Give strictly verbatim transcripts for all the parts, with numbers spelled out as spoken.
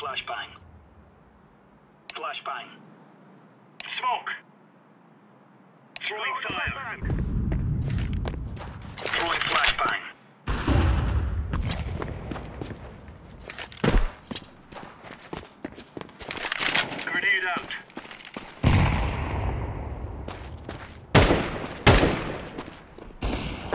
Flashbang. Flashbang. Smoke. Throwing fire. Throwing flashbang. Grenade out.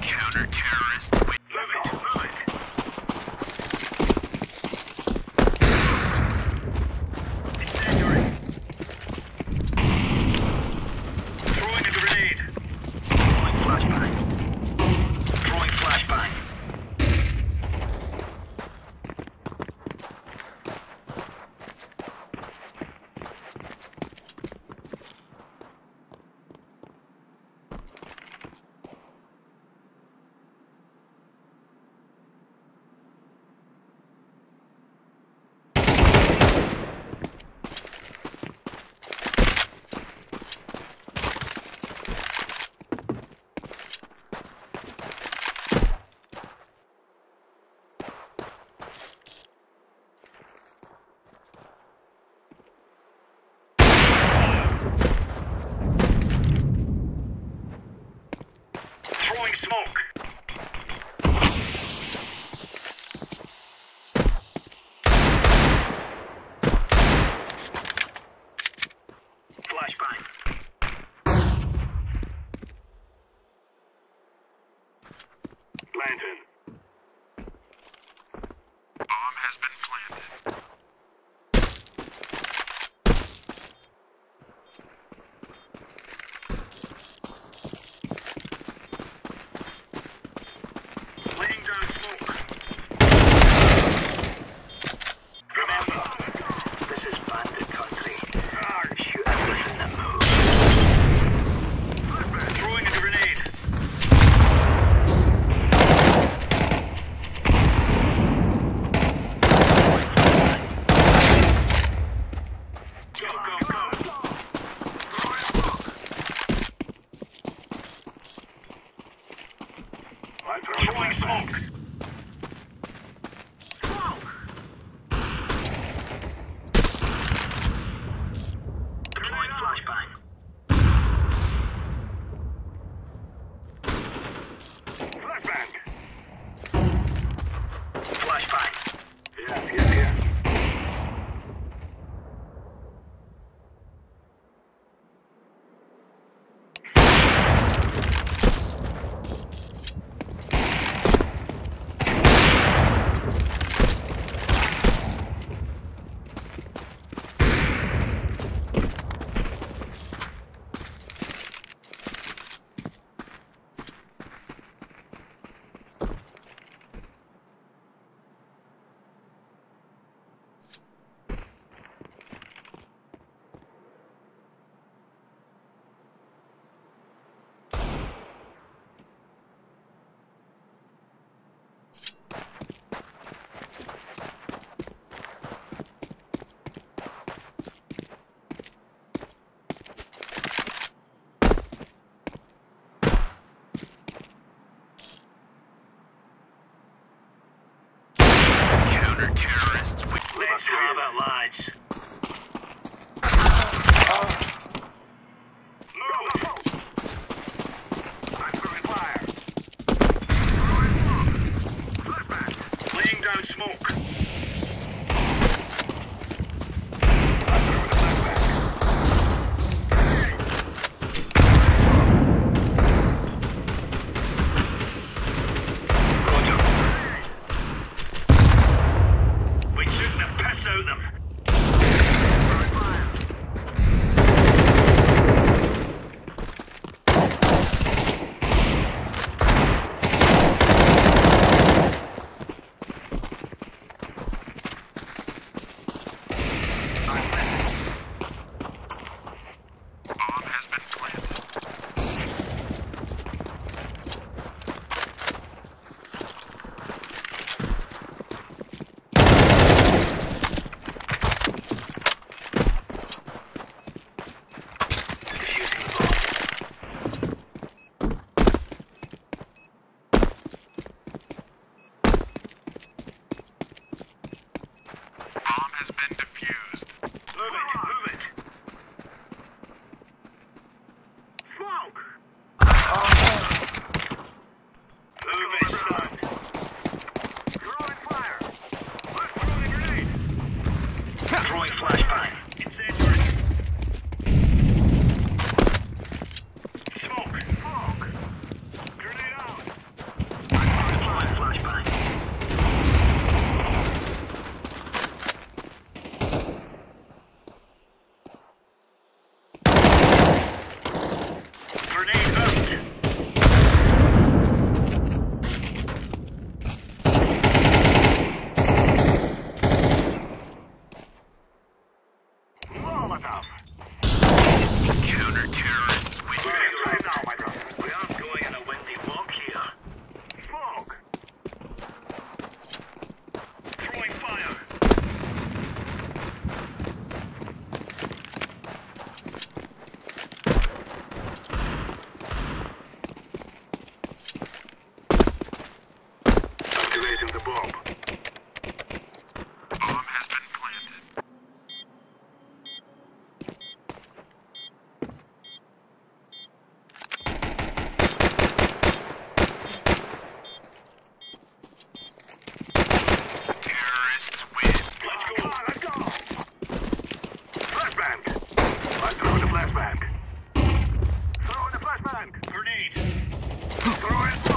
Counter-terrorist. Move it. Move it. I throw the flashbang. Throw the flashbang. Grenade. Throw it.